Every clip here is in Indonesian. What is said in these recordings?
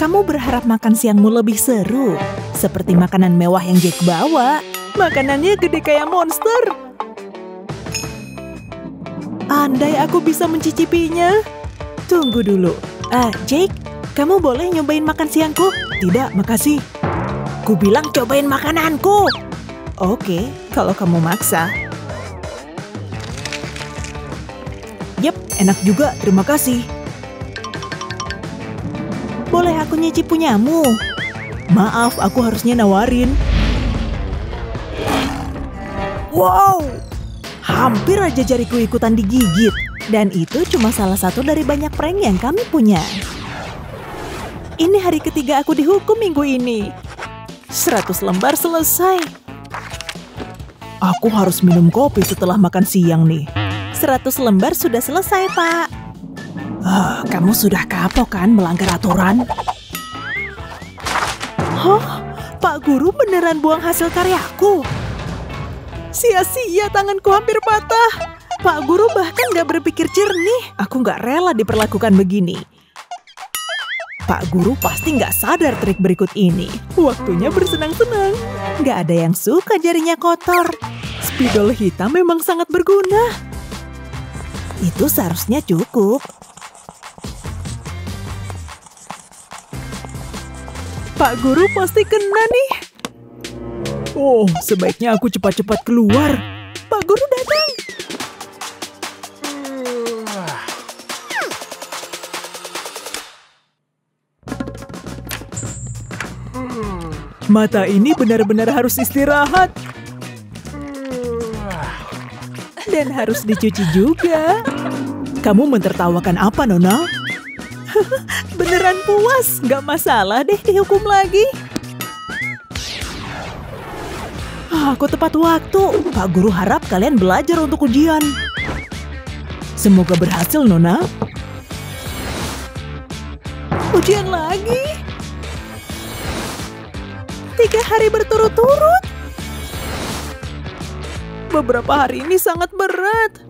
Kamu berharap makan siangmu lebih seru. Seperti makanan mewah yang Jack bawa. Makanannya gede kayak monster. Andai aku bisa mencicipinya. Tunggu dulu. Jake, kamu boleh nyobain makan siangku? Tidak, makasih. Ku bilang cobain makananku. Oke, kalau kamu maksa. Yap, enak juga, terima kasih. Boleh aku nyicip punyamu? Maaf, aku harusnya nawarin. Wow! Hampir aja jariku ikutan digigit. Dan itu cuma salah satu dari banyak prank yang kami punya. Ini hari ketiga aku dihukum minggu ini. 100 lembar selesai. Aku harus minum kopi setelah makan siang nih. 100 lembar sudah selesai, Pak. Kamu sudah kapok kan melanggar aturan? Hah? Pak Guru beneran buang hasil karyaku? Sia-sia, tanganku hampir patah. Pak Guru bahkan gak berpikir jernih. Aku gak rela diperlakukan begini. Pak Guru pasti gak sadar trik berikut ini. Waktunya bersenang-senang. Gak ada yang suka jarinya kotor. Spidol hitam memang sangat berguna. Itu seharusnya cukup. Pak Guru pasti kena nih. Oh, sebaiknya aku cepat-cepat keluar. Pak Guru datang. Mata ini benar-benar harus istirahat. Dan harus dicuci juga. Kamu mentertawakan apa, Nona? Beneran puas. Gak masalah deh dihukum lagi. Aku tepat waktu. Pak Guru harap kalian belajar untuk ujian. Semoga berhasil, Nona. Ujian lagi. 3 hari berturut-turut. Beberapa hari ini sangat berat.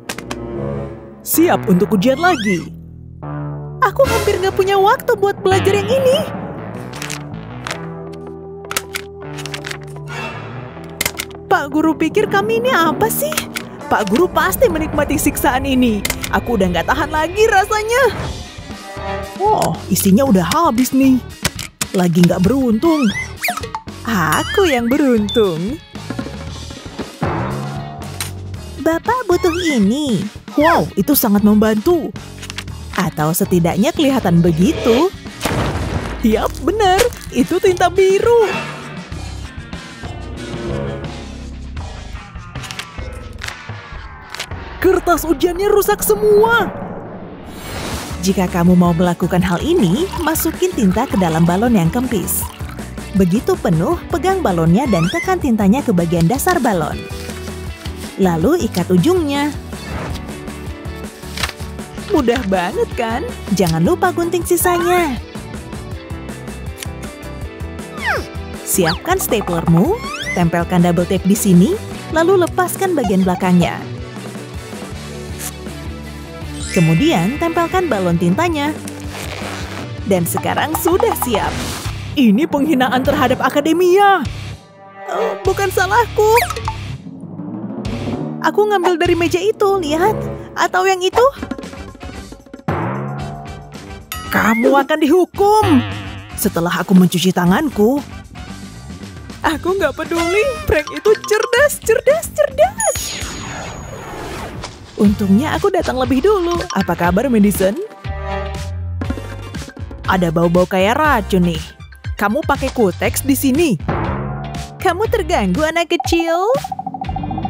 Siap untuk ujian lagi. Aku hampir gak punya waktu buat belajar yang ini. Pak Guru pikir kami ini apa sih? Pak Guru pasti menikmati siksaan ini. Aku udah gak tahan lagi rasanya. Oh, isinya udah habis nih. Lagi gak beruntung. Aku yang beruntung. Bapak butuh ini. Wow, itu sangat membantu. Atau setidaknya kelihatan begitu. Yap, benar. Itu tinta biru. Kertas ujiannya rusak semua. Jika kamu mau melakukan hal ini, masukin tinta ke dalam balon yang kempis. Begitu penuh, pegang balonnya dan tekan tintanya ke bagian dasar balon. Lalu ikat ujungnya. Mudah banget kan? Jangan lupa gunting sisanya. Siapkan staplermu. Tempelkan double tape di sini. Lalu lepaskan bagian belakangnya. Kemudian tempelkan balon tintanya. Dan sekarang sudah siap. Ini penghinaan terhadap akademia. Bukan salahku. Aku ngambil dari meja itu, lihat. Atau yang itu. Kamu akan dihukum. Setelah aku mencuci tanganku. Aku nggak peduli. Prank itu cerdas. Untungnya aku datang lebih dulu. Apa kabar, Madison? Ada bau-bau kayak racun nih. Kamu pakai kuteks di sini. Kamu terganggu, anak kecil.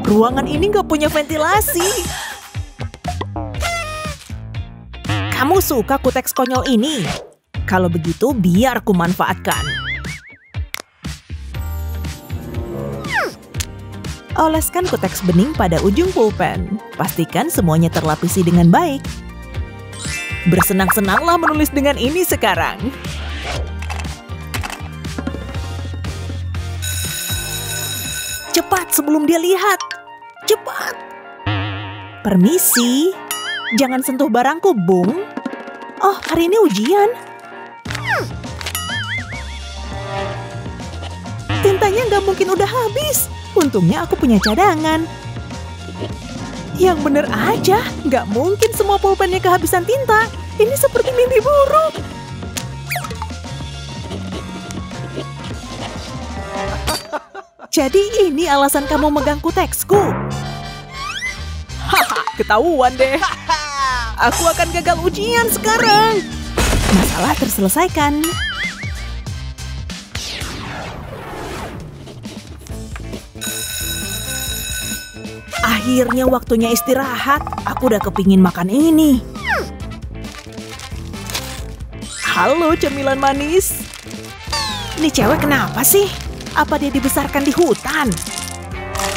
Ruangan ini gak punya ventilasi. Kamu suka kuteks konyol ini? Kalau begitu biar ku manfaatkan. Oleskan kuteks bening pada ujung pulpen. Pastikan semuanya terlapisi dengan baik. Bersenang-senanglah menulis dengan ini sekarang. Cepat sebelum dia lihat. Cepat. Permisi. Jangan sentuh barangku, Bung. Oh, hari ini ujian. Sisanya nggak mungkin udah habis. Untungnya aku punya cadangan. Yang bener aja, nggak mungkin semua pulpennya kehabisan tinta. Ini seperti mimpi buruk. Jadi ini alasan kamu mengganggu teksku. Haha, ketahuan deh. Aku akan gagal ujian sekarang. Masalah terselesaikan. Akhirnya waktunya istirahat. Aku udah kepingin makan ini. Halo cemilan manis. Ini cewek kenapa sih? Apa dia dibesarkan di hutan?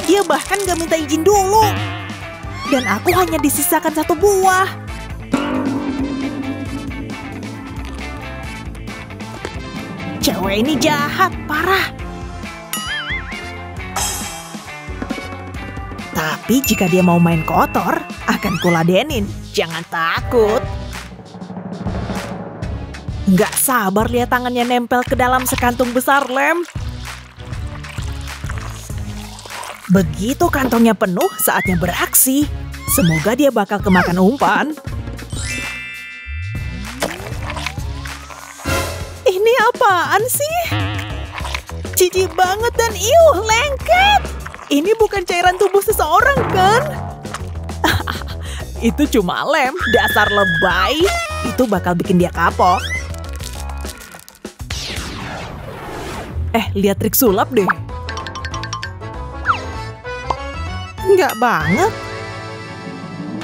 Dia bahkan gak minta izin dulu. Dan aku hanya disisakan satu buah. Cewek ini jahat, parah. Tapi jika dia mau main kotor, akan kuladenin. Jangan takut. Nggak sabar lihat tangannya nempel ke dalam sekantung besar lem. Begitu kantongnya penuh, saatnya beraksi. Semoga dia bakal kemakan umpan. Ini apaan sih? Jijik banget dan iuh, lengket. Ini bukan cairan tubuh seseorang, kan? Itu cuma lem, dasar lebay. Itu bakal bikin dia kapok. Lihat trik sulap deh. Enggak banget.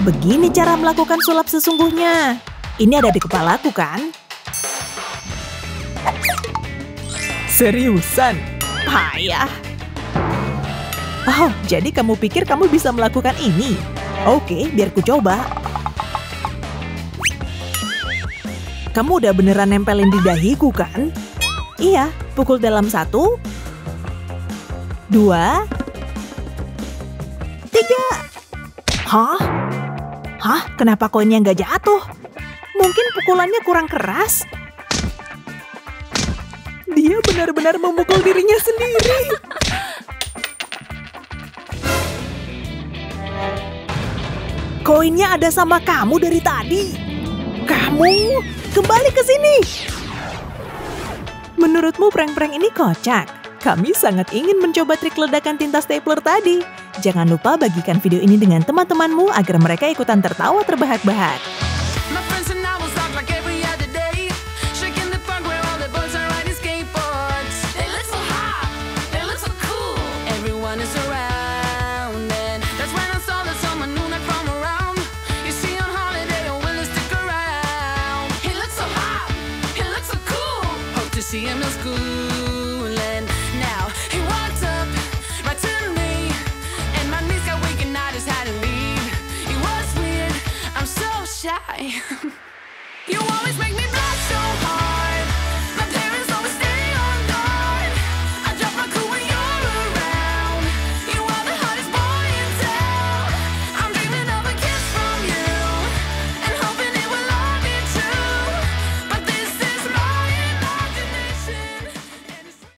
Begini cara melakukan sulap sesungguhnya. Ini ada di kepalaku kan? Seriusan? Payah. Oh, jadi kamu pikir kamu bisa melakukan ini? Oke, biar ku coba. Kamu udah beneran nempelin di dahiku kan? Iya, pukul dalam 1, 2, 3. Hah? Hah? Kenapa koinnya nggak jatuh? Mungkin pukulannya kurang keras? Dia benar-benar memukul dirinya sendiri. Koinnya ada sama kamu dari tadi. Kamu kembali ke sini. Menurutmu prank-prank ini kocak? Kami sangat ingin mencoba trik ledakan tinta stapler tadi. Jangan lupa bagikan video ini dengan teman-temanmu agar mereka ikutan tertawa terbahak-bahak.